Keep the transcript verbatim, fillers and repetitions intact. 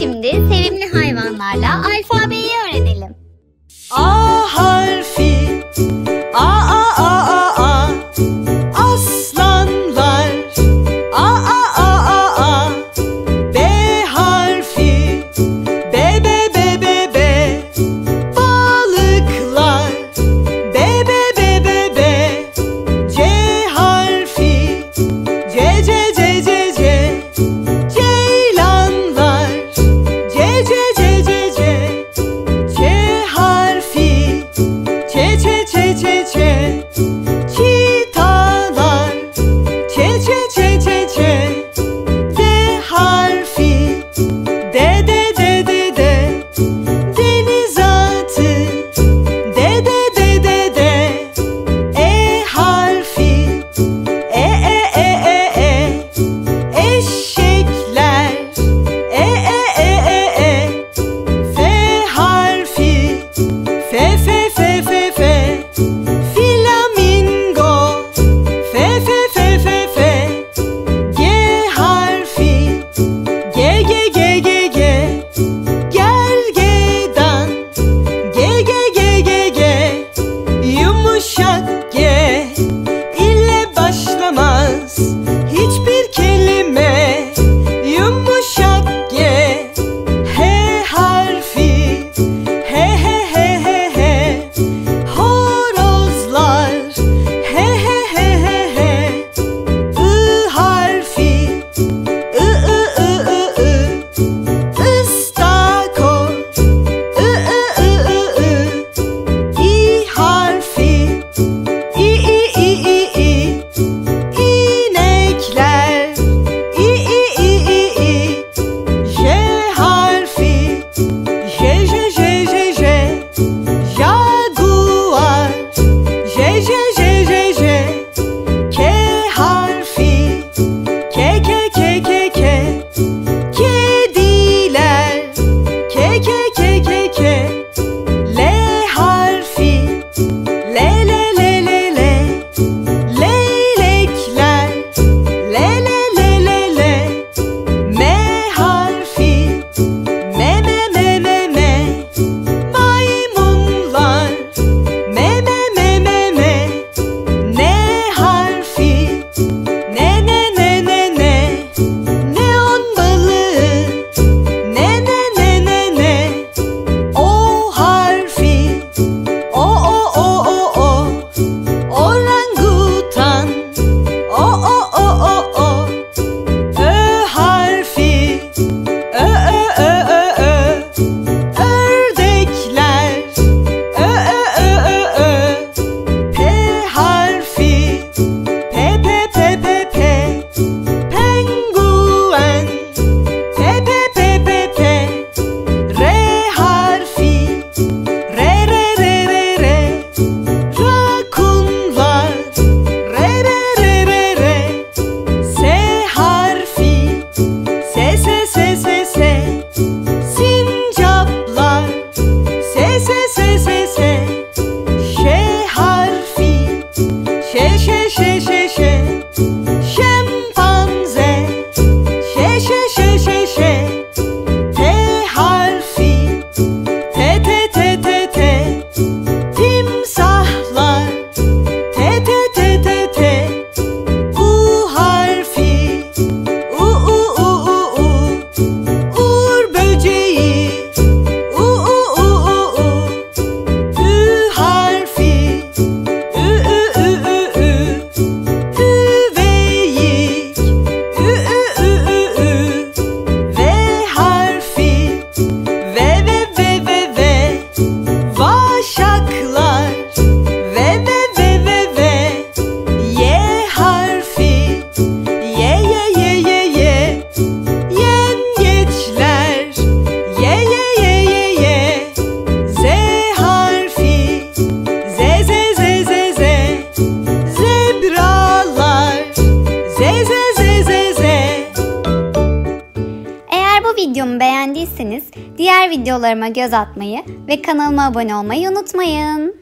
Şimdi sevimli hayvanlarla alfabeyi öğrenelim. A harfi. A a a a a. Aslanlar. A a a a a. B harfi. B b b b b. Balıklar. B b b b b. C harfi. C c c c c. Çitalar. Çe çe çe çe çe. D harfi. De de de de de. Denizatı. De de de de de. E harfi. E e e e e. Eşekler. E e e e e. F harfi. F f f f f. Yumuşak G ile başlamaz hiçbir kelime. Yumuşak G. H harfi. He he he he he. Horozlar. He he he he he. I harfi. I I I I I. İstakoz. I I I I I. İ harfi. Videomu beğendiyseniz diğer videolarıma göz atmayı ve kanalıma abone olmayı unutmayın.